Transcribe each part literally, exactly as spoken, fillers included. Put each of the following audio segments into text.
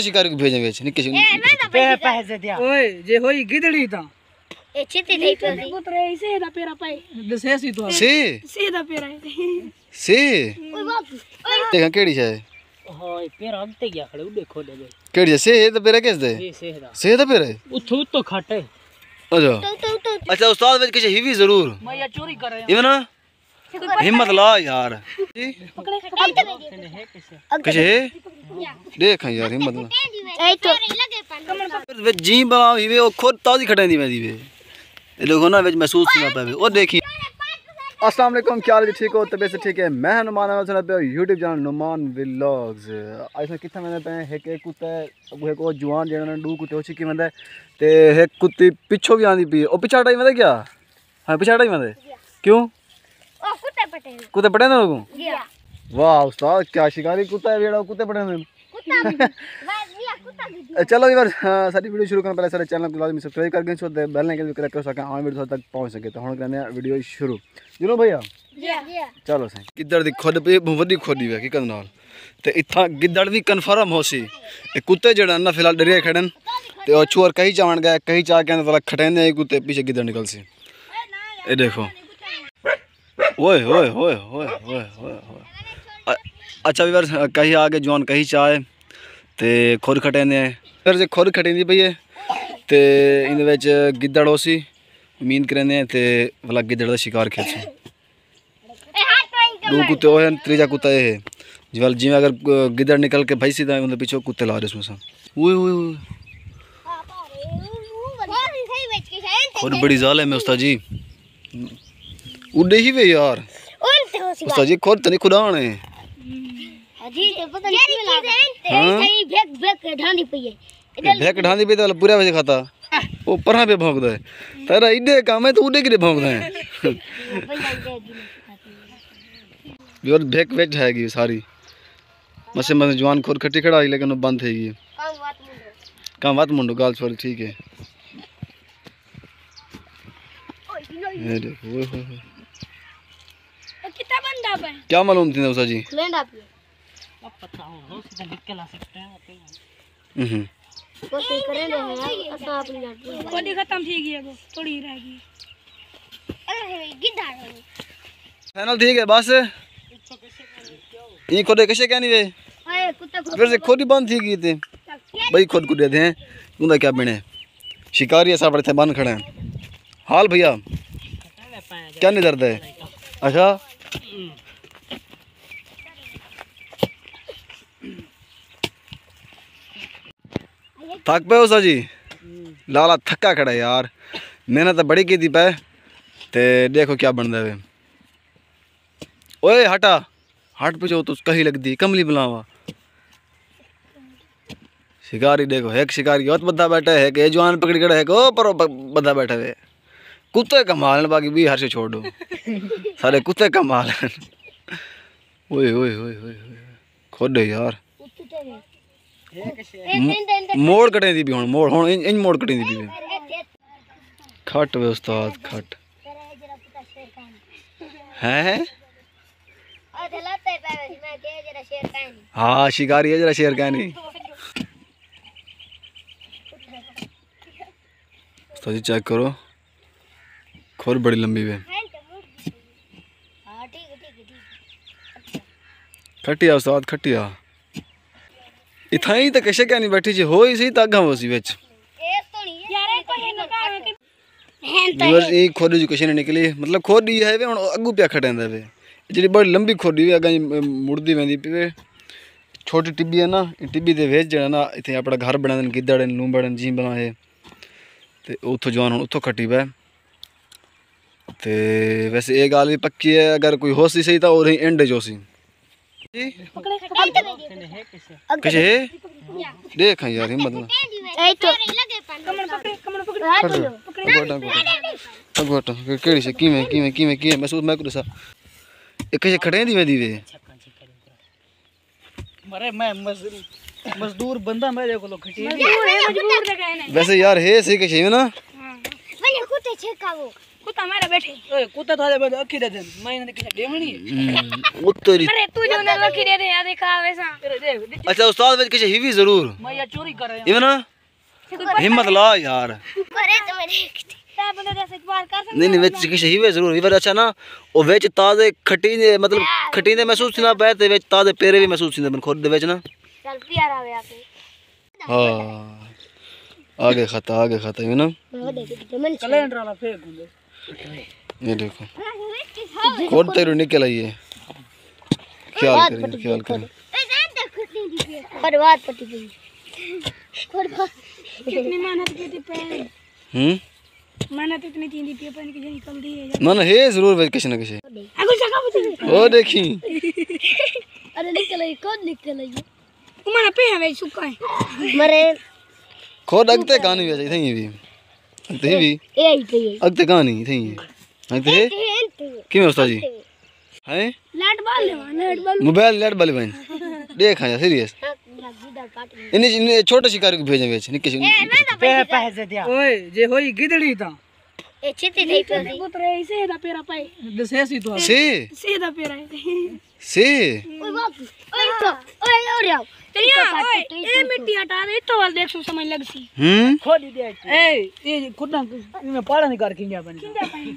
शिकारी को भेजेंगे छ निके पैसे दिया ओए जे होई गिदड़ी त ए चिति दे तो पुत्र ऐसे ना पेरा पाए से सी तो से से ना पेरा से ओए बाप देखा केड़ी छे होय पेरा अंत गया खड़े उडे खोले गए केड़ी से तो पेरा केस दे से से तो पेरा उथू तो खाटे अच्छा अच्छा उस्ताद वे किसी हिवी जरूर मैं चोरी कर रहा हूं इवन हिम्मत ला यार देख यार हिम्मत ला ए तो लगे जी बनाओ हिवे ओ खुद ताजी खटाई में दीवे ए लोगो ना विच महसूस ना पावे ओ देखी। अस्सलाम वालेकुम, क्या हाल? ठीक हो? तबीयत से ठीक है? मैं नुमान पे YouTube चैनल नुमान व्लॉग्स। ऐसा कितना मैंने पे एक एक कुत्ता एक ओ जवान जेना डू कुत्ते हो छिकी मंदे ते एक कुत्ती पिछो भी आंदी पी ओ पिछा टाइम में क्या हां पिछा टाइम में क्यों ओ कुत्ते पटे कुत्ते पटे ना लोगों या वाह उस्ताद क्या शिकारी कुत्ता है बेड़ा कुत्ते पटे ना कुत्ता वाह या कुत्ता। चलो यार सारी वीडियो शुरू करने पहले सारे चैनल को लाजमी सब्सक्राइब कर दें सो बेल आइकन भी क्लिक कर सके और वीडियो तक पहुंच सके। तो हम करने वीडियो शुरू जुनो भैया या चलो से किधर दी खुद पे बड़ी खोदी है की कनाल ते इथा गिदड़ भी कंफर्म होसी ए कुत्ते जेड़ा ना फिलहाल डरिया खड़न ते ओ चोर कहीं जावन गए कहीं जाके तो खटेने कुत्ते पीछे गिदड़ निकल से ए देखो ओए ओए ओए ओए ओए ओए। अच्छा वीर कहीं आगे जवान कहीं चाहे ते खुर खटे ने फिर जे खुर खटेंदी पई है ते इन विच गिदड़ होसी मीन करने ते वाला गिदड़ दा शिकार खेसी ए हाथ पाई दो कुत्ते होन तीजा कुत्ता है जवाल जी अगर गिदड़ निकल के भाई सीधा उनके पीछे कुत्ते ला रहे उसमें ओए ओए और बड़ी जाल है में उस्ताद जी उड़े ही वे यार उनते होसी उस्ताद जी खुद तने खुदा ने अजी तो पता नहीं क्यों लागे कहीं भेक भेक ढांदी पई है इधर भेक ढांदी पई तो पूरा वजह खाता वो परहा पे भौंकदा है तेरा इडे काम है तू उड़े के भौंकदा है यार भेक भेक जाएगी सारी मसे मसे जवान खोर खटी खड़ा लेकिन बंद है ये काम बात मुंडो काम बात मुंडो गाल छोड़ ठीक है ये देखो ओए होए क्या मालूम थी उषा जी लेंडा पे अब पता हो हो सीधा निकल आ सकते हैं अपन हम्म कोशिश करेंगे ऐसा अपनी लड़की कोडी खत्म थी गई है थोड़ी रह गई अरे गिदड़ फाइनल ठीक है बस ये कोडे कैसे कहनी वे ओए कुत्ता फिर से खोडी बंद थी गई थे भाई खुद को दे दें उनका क्या बिने शिकारी ऐसा पर थे बन खड़े हैं। हाल भैया क्या नहीं दर्द है? अच्छा थक पे उषा जी लाला थका खड़ा यार मेहनत तो बड़ी की थी पे ते देखो क्या बन रहा है ओए हटा हट पूछो तो कहीं लग दी कमली बुलावा शिकारी देखो एक शिकारी बहुत बद्दा बैठा है कि जवान पकड़ खड़ा है को पर बद्दा बैठा है कुत्ते कमाल बाकी भी हर से छोड़ दो सारे कुत्ते कमाल ओए ओए ओए ओए खुद यार मोड़ कटे दी भी हुन मोड़ हुन इन मोड़ कटे दी भी खट वे उस्ताद खट हैं हाँ शिकारी है जरा शेर कहनी उस्ताद जी चेक करो खोर बड़ी लंबी वे खटिया उस्ताद खटिया इथाई तो कैसे क्या नहीं बैठी जी हो ही सही तागा वो सी बेच व्यूअर्स ये खोदी जो कैसे निकली मतलब खोदी है वे अगू पे खड़े हैं वे जी बड़ी लंबी खोदी वे अगा मुड़दी वेंदी पे छोटी टिब्बी है ना टिब्बी दे वेच जड़ा ना इथे अपना घर बना देन गिदड़ लूंबड़न जी बना है ते उथो जवान हुन उथो खटी वे ते वैसे ये गाल भी पक्की है अगर कोई होश ही सही था और एंड जोसी कैसे देख यार हिम्मत ना ए तो कमर पकड़ कमर पकड़ हाथ लो पकड़ पकड़ पकड़ केड़ी से कीमे कीमे कीमे कीमे महसूस मैं कुछ सा कैसे खड़े दी में दीवे मारे मैं मजदूर बंदा मैं देखो लो खटी मजदूर है मजदूर लगाए ना वैसे यार है सही कैसे है ना कूते छे कावो कूता मारे बैठे ओए कूता थारे बैठे अखी दे दे मैंने किया डेमणी उतरी अरे तू जो ना अखी दे दे या दिखावे सा अच्छा उस्ताद वे किसी हिवी जरूर मैं या चोरी कर रहा हूं इवन हिम्मत ला यार करे तो मैं देखती ता बंदे जैसे बार कर नहीं नहीं वे किसी हिवी जरूर हिवर अच्छा ना ओ वे ताजे खटीने मतलब खटीने महसूस ना बैठे वे ताजे पेरे भी महसूस ना बन खोद दे वे ना चल प्यार आवे आके हां आगे खाता आगे खाता है ना कैलेंडर वाला फेंक दो ये देखो कौन तेरे निकल आई है ख्याल करें ख्याल करें बर्बाद पटी गई कितनी मेहनत की थी पेन हम मेहनत इतनी की थी पेन की निकल दी है ना ना है जरूर वेकेशन कैसे अगुल जगह पे ओ देखी अरे निकल आई कौन निकल आई तुम्हारा पे है सूखा है मरे खोद अगते कहानी भी थई भी थई भी ए आई थई अगते कहानी थई अगते किमे उस्ताद जी है लाइट बाल लेवा लाइट बाल मोबाइल लाइट बाल बन देख आया सीरियस इने छोटे शिकारी को भेजे बेच निके पे पैसे दिया ओए जे होई गिदड़ी ता ए चित्ती थई तो पुत्र ऐसे दा पेरा पाए दसे सी तो से से दा पेरा से ओए बाप ओए तो ओए ओरे तरिया ओए ए मिट्टी हटा दे तो वाल देख समझ लगसी हम खोद दे ए ये खुदा में पाड़ा नहीं कर किंजा बनी किंजा बनी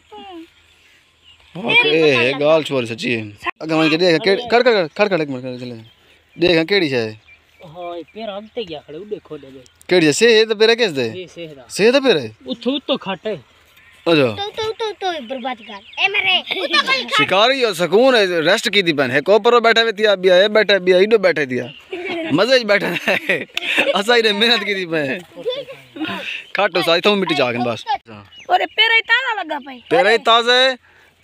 ओके ये गाल छोरी सच्ची अगर मन के देख कर कर कर कर एक मिनट कर चले देख केड़ी छे हाय पैर अगते गया खड़े उड़े खोद दे केड़ी से ये तो पैर कैसे दे से तो पैर उठो तो खाटे अच्छा तो तो तो तो बर्बाद कर ए मेरे उठो शिकारी और सुकून है रेस्ट की दी बन है को पर बैठा हुई थी अब ये बैठा भी इधर बैठे दिया मजे ही बैठा है असा इने मेहनत की थी मैं खाटो साई तो मिट्टी जागन बस अरे पेरे ताजा लगा पई पेरे ताजे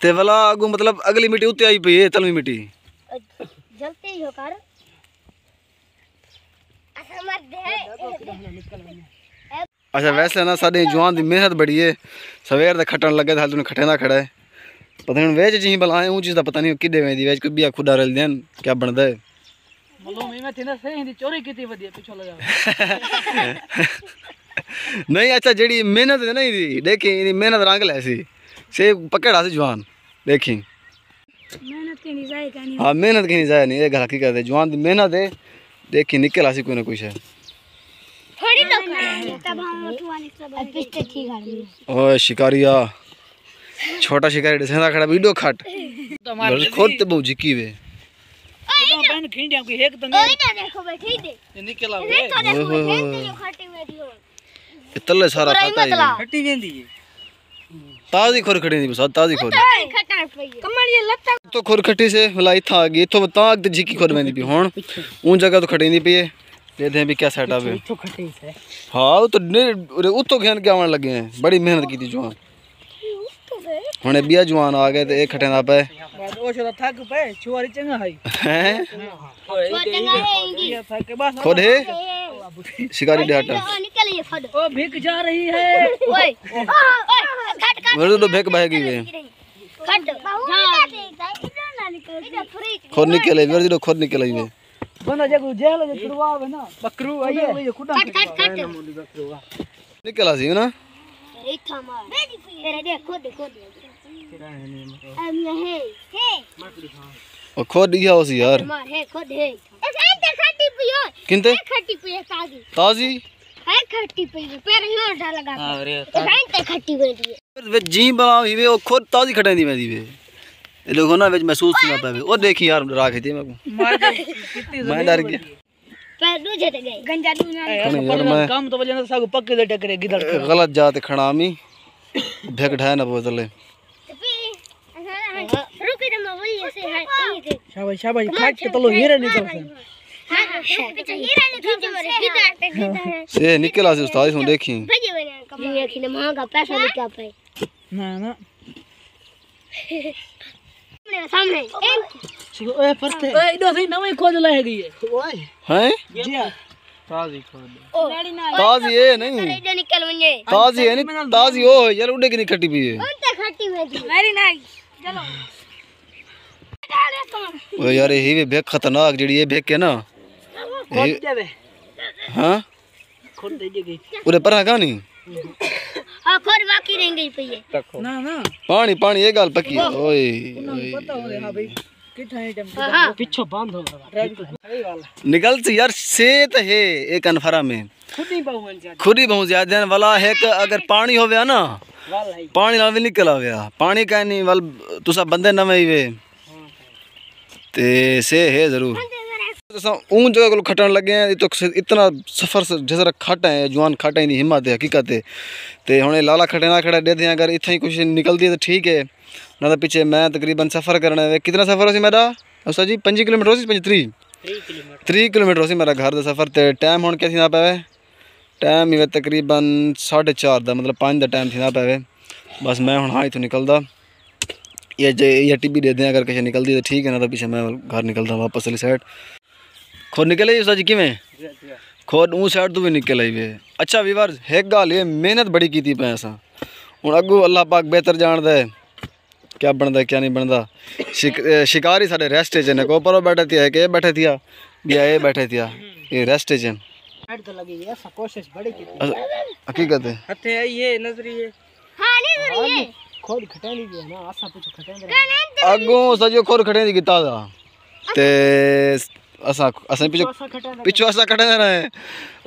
ते वाला अगु मतलब अगली मिट्टी उते आई पई है तलवी मिट्टी जलते ही हो कर असा मत दे अच्छा वैसे ना साडे जवान दी मेहनत बड़ी है सवेर दा खटण लगे हाल तने खटेना खड़ा है पता नहीं वेच जी भला आए ऊ चीज दा पता नहीं किदे वेंदी वेच को बिया खुदा रल देन क्या बनदा है चोरी की थी पीछे नहीं अच्छा जेडी मेहनत है ना इदी देखी इनी मेहनत रंग ले सी से पकड़ा से जवान देखी मेहनत के नहीं जाए कानी हां मेहनत के नहीं जाए नहीं ये हकीकत है दे। जवान दी मेहनत है देखी निकल आसी कोई ना कोई है थोड़ी ना तब हम उठवाने सब पिस्ते की गाड़ी ओए शिकारिया छोटा शिकारी दिसना खड़ा वीडियो खट खोद तो बूजी की वे बहन खिंडिया को एक तंग ओए ना देखो बैठी दे ये निकल आओ ओए तो खटी वेदी हो इतले सारा खाता है खटी वेंदी है ताजी खोर खड़ी नहीं बस ताजी खोर खटा पई कमल ये लत्ता तो खोर खटी से भलाई था आगे तो ताक जी की खोर वेंदी भी होन ऊ जगह तो खड़ी नहीं पई है दे दे भी क्या सेटअप है तो खटी से हां तो उ तो घेन के आवन लगे हैं बड़ी मेहनत की थी जवान हुने बिया जवान आ गए ते एक खटे ना पे शिकारी डाटा ओ भिक जा रही है ओए मेरे तो भिक बह गई है खट खोद निकले मेरे तो खोद निकले है बंदा जको जेल जे छुड़वावे ना बकरू आई है खुदा कट कट निकला सी ना ए थामा तेरे देख खोद खोद ओ खोद दिया उस यार है खोद है ऐसे खट्टी पियो किनते खट्टी पियो ताजी ताजी है खट्टी पियो पैर ही और डाल लगा अरे ऐसे खट्टी पियो वे जी बनाओ ही वे ओ खोद ताजी खटाई दी मैं दी वे ये देखो ना वे महसूस ना पावे ओ देखी यार राख है मैं कितनी मैं डर गया पैर दू जट गए गंजा दू ना काम तो वजह से पक्के से टकरे गिदड़ गलत जात खणामी भेक ढाए ना बोतले शाबाश शाबाश खाट के तलो हीरा निकल से निकल आसे उस्ताद से देखी भजे बने ये कि महंगा पैसा लेके आए ना ना सामने सामने ओए परते ओए दो सही नवे खोज ले गई है ओए हैं जी ताजी खोज ताजी ये नहीं इधर निकल वने ताजी है नहीं ताजी ओ यार उड़े के नहीं खट्टी पी है उनते खट्टी में वेरी नाइस चलो ओ यार ये भी बेक खतरनाक जड़ी ये बेक है ना खोद जावे हां खोद दे गई पूरे पर का नहीं आखर बाकी रह गई पई ना ना पानी पानी ये गाल पकी ओए ओए पता हो रे हां भाई किठाई टाइम पीछे बांध हो निकल से यार सेत है एक अनफरा में खुदी बहुत ज्यादा खुदी बहुत ज्यादा वाला है कि अगर पानी होवे ना पानी ना निकल आवे पानी का नहीं वाल तुसा बंदे नवे वे ते से है जरूर उन जगह को खटन लगे हैं तो इतना सफर से जैसा खटा है जुआन खटा ही नहीं हिम्मत है हकीकत है तो हमने लाला खटे ना खड़ा दे दें अगर इतना ही कुछ निकलती है तो ठीक है ना तो पीछे मैं तकरीबन सफ़र करना है कितना सफ़र हो सी मेरा उस जी पंजी किलोमीटर हो सी पंजी त्री त्री किलोमीटर हो सी मेरा घर का सफ़र तो टाइम होने क्या थी ना पावे टाइम ही तकरीबन साढ़े चार का मतलब पाँच का टाइम थी ना पावे बस मैं हूँ हाँ इतों निकलता या जे या टिब्बी दे दें अगर कहीं निकलती तो ठीक है ना तो पीछे मैं घर निकलता वापस वाली साइड खोद निकल आई उसकी किमें खोद ऊ साइड तो भी निकल आई वे अच्छा विवर एक गल ये मेहनत बड़ी की थी पैसा हूँ अगू अल्लाह पाक बेहतर जानता है क्या बनता क्या नहीं बनता शिक, शिकारी साढ़े रेस्ट एजन को पर बैठे थे है कि बैठे थिया या ये बैठे थिया ये रेस्ट एजन हकीकत है अगू सजो खोर खटे थी कीता असा असा पिछो पिछो असा खड़ा ना है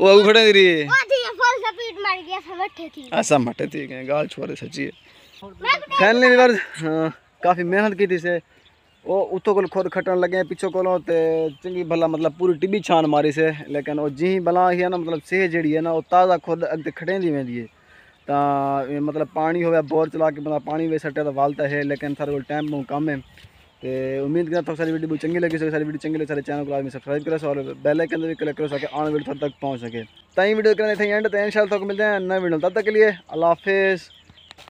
ओ अगु खड़ा री फुल स्पीड मार गया समटे थी असा मटे थी के गाल छोरे सच्ची है फैनली विवर काफी मेहनत की थी से ओ उतो कोल खोर खटन लगे पिछो कोलो ते चंगी भला मतलब पूरी टिब्बी छान मारी से लेकिन ओ जी भला है ना मतलब से जेड़ी है ना ओ ताजा खोद अग खड़े दी वेंदी है ता मतलब पानी होवे बोर चला के मतलब पानी वे सटे तो वालता है लेकिन थारे कोल टाइम बहुत कम है तो उम्मीद करता हूँ सारी वीडियो चंगी लगी सारी वीडियो चंगी लगी सारे चैनल को आदमी सब्सक्राइब करो और बेल आइकन पर भी क्लिक करो ताकि आने वाली थोड़ी तक पहुँच सके तीन वीडियो करने थे एंड तो इंशाल्लाह तक मिलते हैं नए वीडियो तब तक के लिए अल्लाह हाफिज़।